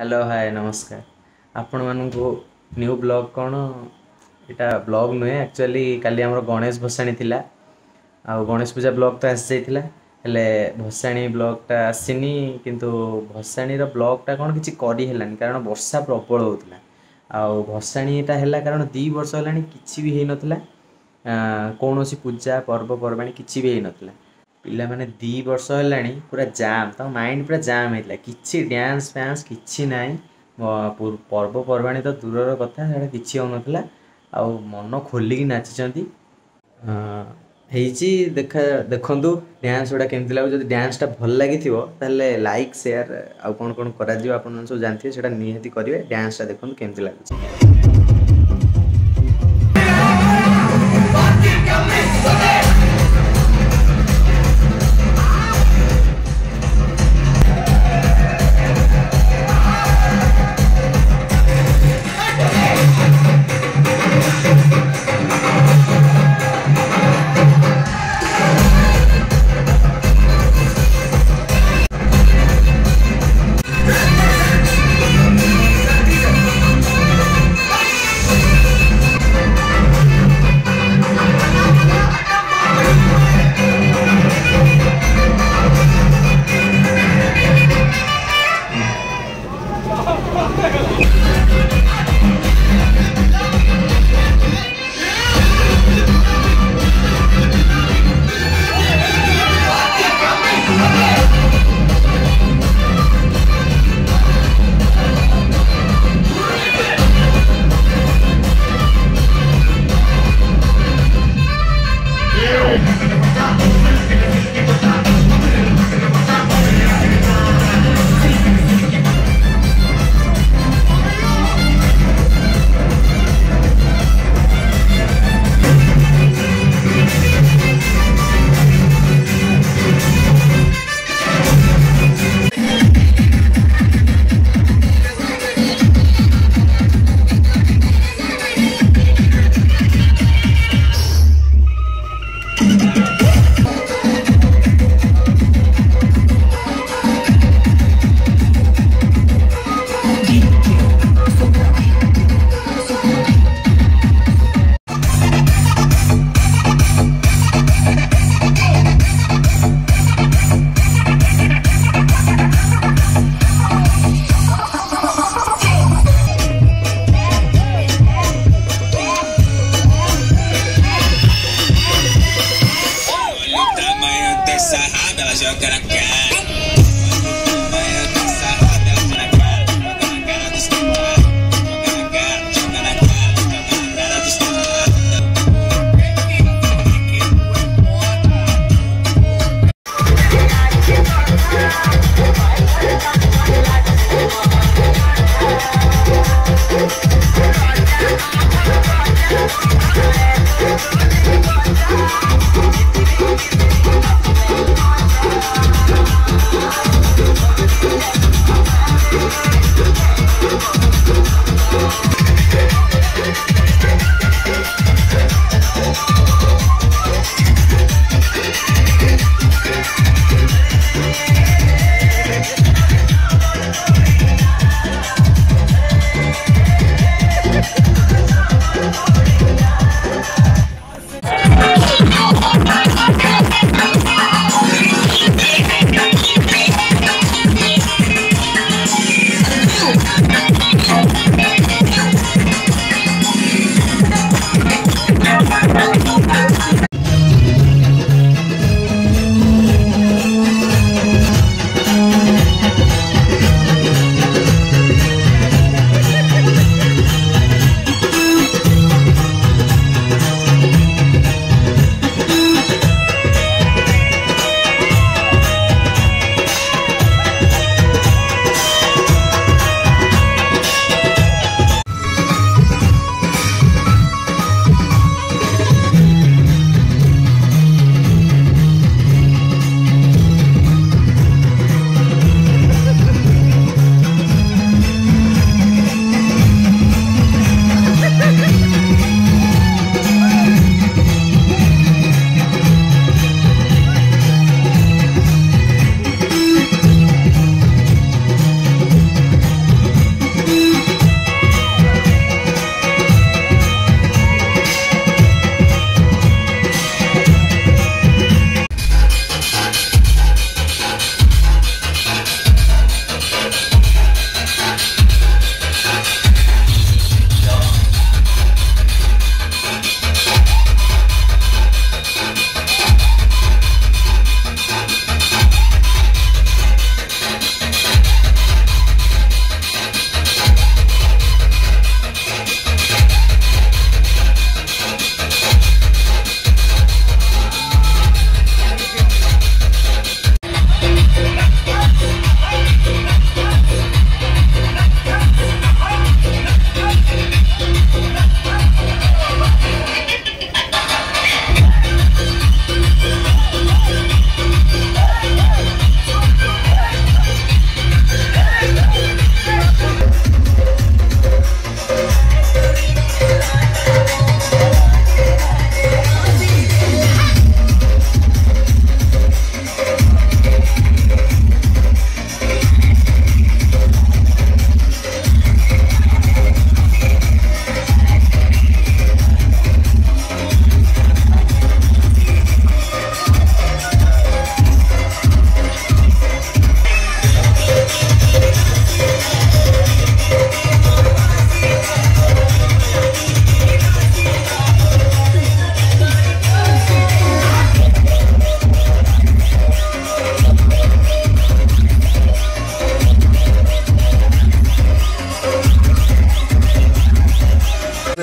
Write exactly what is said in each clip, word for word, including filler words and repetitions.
Hello hi नमस्कार। आपण मानू न्यू ब्लॉग कौन यहाँ ब्लॉग नुहे एक्चुअली काली आम गणेश भसाणी थिला आ गणेश पूजा ब्लॉग तो आसी जाइए भसाणी ब्लॉगटा आसीनी किंतु भसाणी ब्लॉगटा कौन किसी करहलानी कारण वर्षा प्रबल होता आ भसाणीटा है कारण दी वर्ष है किसी भी हो ना कौन पूजा पर्वपर्वाणी किसी भी हो ना पिला माने दी वर्ष है पूरा जाम तो माइंड पूरा जाम होता कि डांस फैंस कि ना पर्वपर्वाणी तो दूर कथा कि हो ना आ मन खोलिक नाचि देखा देखु डांस गुड़ा केमती लगो जो डांसटा भल लगी तेल लाइक सेयार आउ कौन कौन कर सब जानते हैं निहाती करेंगे डांसटा देखो केमती लगुच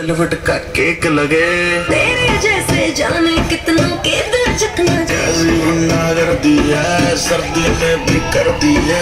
करवट का केक लगे तेरे जैसे जाने कितनों के दर्द चखना दिया सर्दी में भी कर दिया।